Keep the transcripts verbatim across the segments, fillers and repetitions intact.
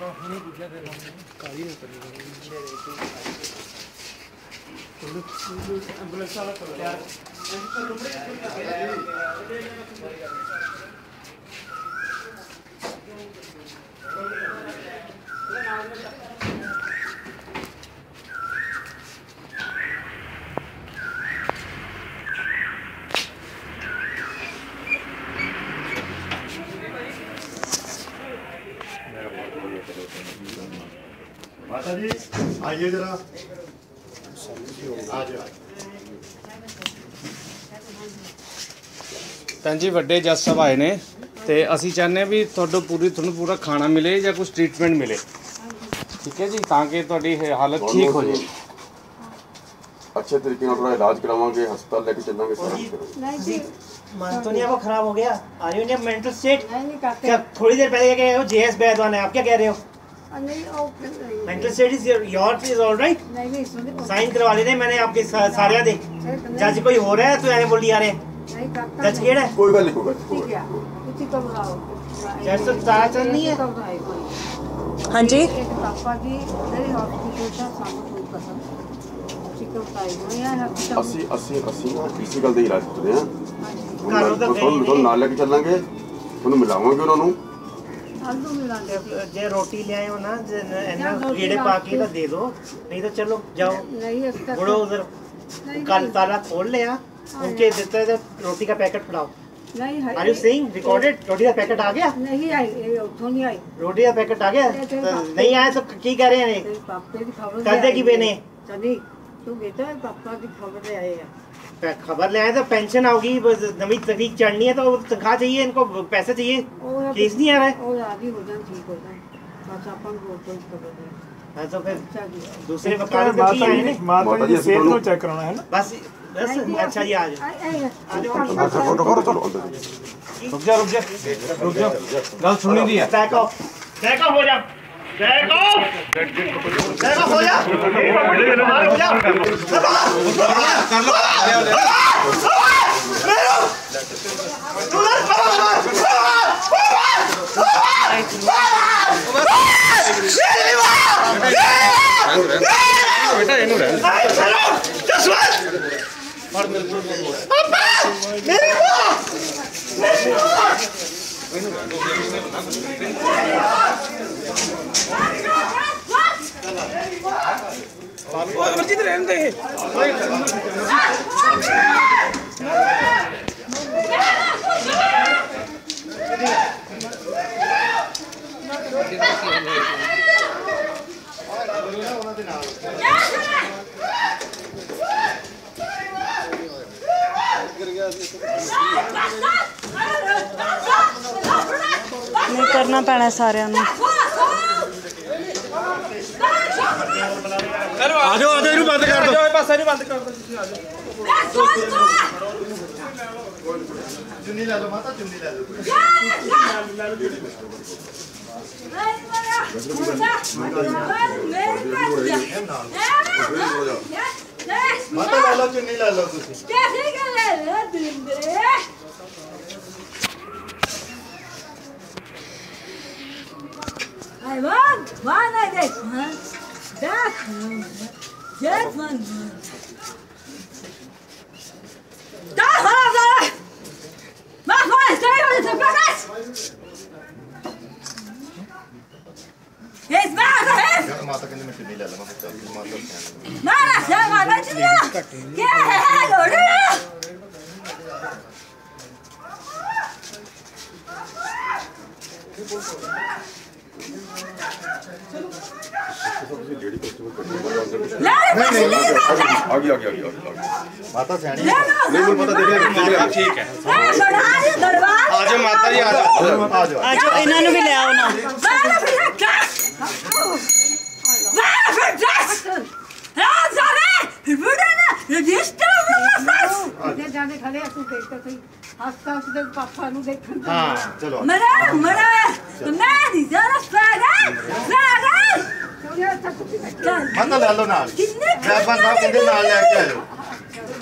माता जी आइए जरा आ जाओ। भैन जी वड्डे जज साहब आए ने ते असी चाहने भी तुहानू पूरी तुहानू पूरा खाना मिले या कुछ ट्रीटमेंट मिले, ठीक है जी, ताकि तुहाडी हालत ठीक हो जाए। अच्छे तरीके नाल अपना इलाज करावांगे, अस्पताल लेके चलांगे। नहीं जी मन तो नहीं आपको खराब हो गया, are you in mental state? क्या थोड़ी देर पहले कह रहे हो जेएस बैदवान है, आप क्या कह रहे हो? नहीं नहीं mental state is your is all right. Sign करवा लेने मैंने आपके सारे दे। जज कोई हो रहा है तो यानी बोल दिया रे जज केड़ा है, कोई गल नहीं होगा, ठीक है उसी तो बुलाओ जज तो सारा चल नहीं है। हां जी एक पापा जी मेरे हॉस्पिटल का सामना कोई पसंद ठीक होता है या अस्सी अस्सी अस्सी फिजिकल दे इलाज करते हैं, तो नाल लेके चलेंगे उन्हें मिलावांगे उन्होंने आलू मिलाते जे रोटी ले आयो ना ना गेड़े पाके तो दे दो, नहीं तो चलो जाओ बोलो उधर कल ताला खोल ले आ उनके देते थे रोटी का पैकेट फड़ाओ। नहीं आर यू सेइंग रिकॉर्डेड रोटी का पैकेट आ गया? नहीं आई उठो नहीं आई रोटी का पैकेट आ गया नहीं आया तो की कह रहे हैं पापा की खबर कर दे की बेने चली तू बेटा पापा की खबर ले आए हैं खबर ले आए तो पेंशन आओगी नवी तकनीक चढ़नी है तो तनख्वाह चाहिए इनको पैसे चाहिए केस नहीं आ रहा है और आदमी हो जान ठीक हो जाए बस अपन को कोई खबर नहीं है तो फिर दूसरे वकालत की है ना माता जी सेहत को चेक कराना है ना बस बस। अच्छा जी आ जाओ फोटो करो चलो रुक जा रुक जा रुक जा गल सुन नहीं रही है बैक ऑफ बैक ऑफ हो जा बैक ऑफ बैक ऑफ हो जा मार जा कर लो ले ले बेटा इनु रे चलो जसवंत मार मेरे को पापा मेरे को मेरे को इनु रे अमरजीत रहन दे नहीं करना पैना सारे नूं आ जाओ आ जाओ इनू बंद कर दो जाओ पासा इनू बंद कर दो तुसी आ जाओ चुन्नी ले लो माता चुन्नी ले लो माता ले लो चुन्नी ले लो तुसी कैसे कर ले लो दिंदरे आई वान वान आई दे हां देख देख वन दा हरा मत कोई स्टाइल में से प्रकाश यस बात है यार माता कहने में चली ले ले मत चल माता मारा जा मारा चलिया क्या है लोड़े आगे आगे आगे माता सैनी नहीं पता देखिए ठीक है आ जाओ माता जी आ जाओ आ जाओ आ जाओ इन्हां नू भी ले आओ ना जाने खड़े तू देखता सही हंसता उसके पापा नू देखन हां चलो मरा मरा तो मैं दी जरा सारा सारा माता ले लो नाल साहबान साहब कहते नाल लेके आयो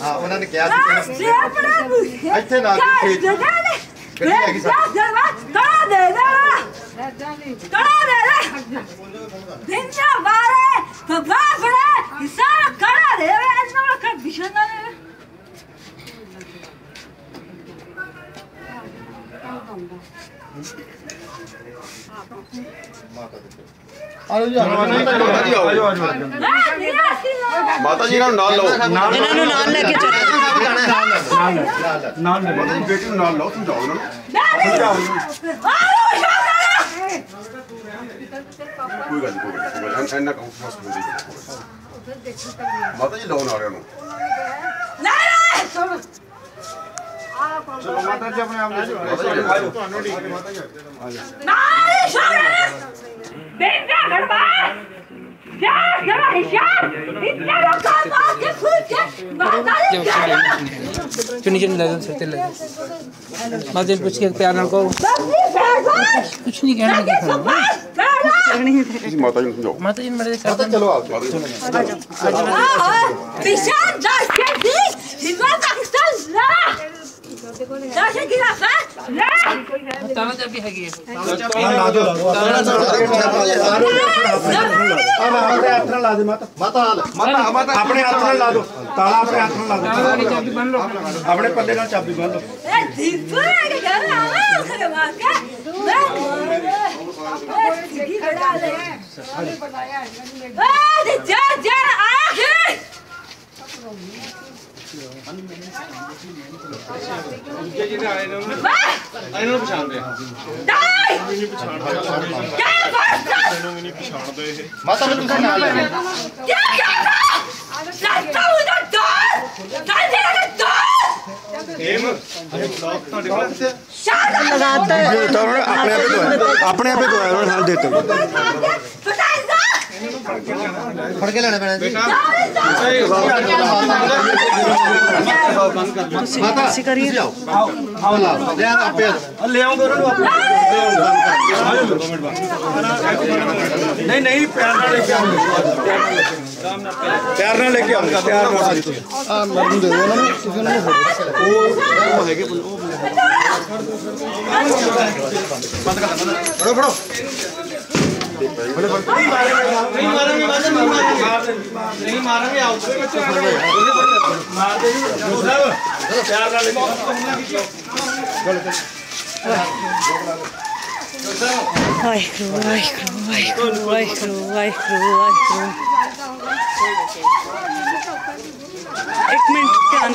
हां उन्होंने कहा इतने नाल ठीक है जगह ले कहीं आगे साहब करा दे ना माता जी नाम नाल लो, नाम नाल लेके चलो, नाम नाल बेटी नाल लो, तुम जाओ ना कोई गल कोई गल हम ठंडा कहूं मस्त बोल दे माता जी लोन आ रहे हो नहीं नहीं चलो आप चलो माता जी अपने आप ले थानो ठीक माता जी नहीं शरण बेटा गड़बा जा गड़ा हिसाब इतना लोग आप के खुद के माता जी चुनी चुनी ले सर तेल माता जी पूछ के प्यार नाल को कुछ नहीं कहना जी माता जी जाओ माता जी मेरे साथ चलो आप किसान जास के दी हिंदुस्तान पाकिस्तान ला जास की रास्ता ला ताना चाबी है ये ताना दो ताना दो अपने हाथ में ला दे माता माता माता अपने हाथ में ला दो ताला अपने हाथ में ला दो चाबी बांध लो अपने पल्ले का चाबी बांध लो ए दीपू के घर आवे मां का ये खड़ा है अरे बनाया है अरे जा जा आगे उनके जी ने आए ना इन्होंने पहचान दे नहीं पहचान क्या बात है इन्होंने नहीं पहचान दे ये माता में तुझे नाम है क्या क्या लगता उधर दौड़ चल तेरा लगाता है अपने आप ही अपने आप ही हाथ देते फड़ के लेना नहीं नहीं प्यार ना लेके आओ प्यार ना लेके नहीं मारेंगे माता नहीं मारेंगे आओ मार दे प्यार वाले वाहिगुरु वाहिगुरु वाहिगुरु वाहिगुरु वाहिगुरु वाहिगुरु एक मिनट ध्यान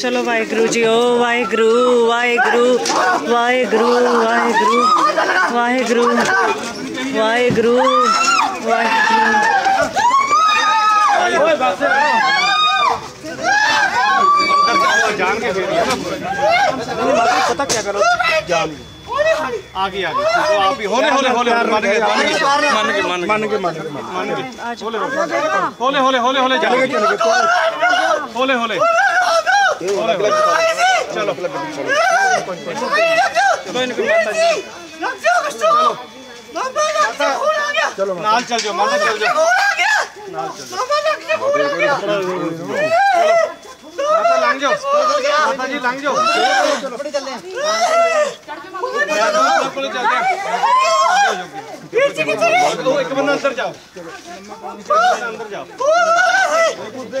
चलो वाहेगुरु जी ओ वाहेगुरु वाहेगुरु वाहेगुरु वाहेगुरु वाहेगुरु वाहेगुरु पता क्या करो जान आगे आगे तो आप ही होले होले होले मान के मान के मान के मान के मान के होले होले होले होले होले चल के चल के होले होले चलो चलो नाल चल जाओ माता चल जाओ नाल चल जाओ माता लांग जाओ माता जी लांग जाओ चलो बड़े चल रहे हैं चल चल पीछे पीछे दो एक बंदा अंदर जाओ अंदर जाओ अंदर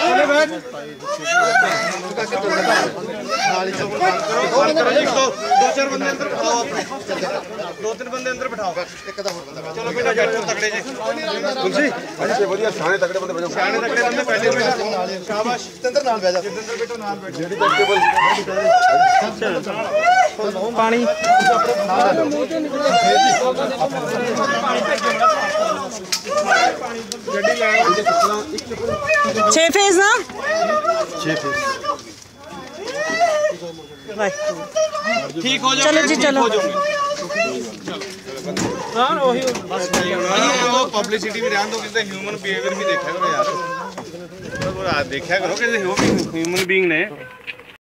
चले बैठ चले बैठ करो जी दो दो चार बंदे अंदर बिठाओ दो तीन बंदे अंदर बिठाओ एक दा और बंदा चलो बेटा जट तगड़े जी तुलसी अच्छे बढ़िया सारे तगड़े बंदे बजाओ सारे तगड़े बंदे पहले बैठो शाबाश जितेंद्र नाल बैठ जा जितेंद्र बेटा नाल बैठ जेडी टेबल पानी छे फेज ना छे फेज ठीक हो जाओ, चलो जी चलो। हाँ वही बस वो पब्लिसिटी भी रहने दो, किसी ह्यूमन बिहेवियर भी देखा करो यार, देखा करो किसी ह्यूमन बीइंग ने।